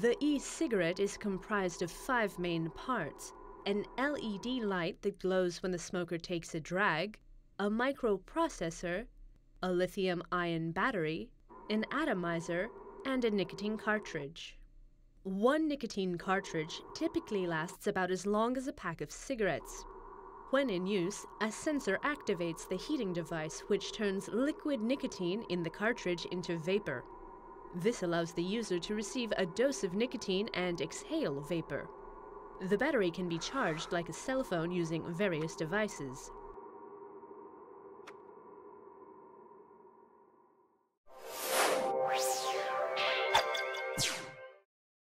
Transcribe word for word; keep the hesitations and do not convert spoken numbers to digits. The e-cigarette is comprised of five main parts: an L E D light that glows when the smoker takes a drag, a microprocessor, a lithium-ion battery, an atomizer, and a nicotine cartridge. One nicotine cartridge typically lasts about as long as a pack of cigarettes. When in use, a sensor activates the heating device, which turns liquid nicotine in the cartridge into vapor. This allows the user to receive a dose of nicotine and exhale vapor. The battery can be charged like a cell phone using various devices.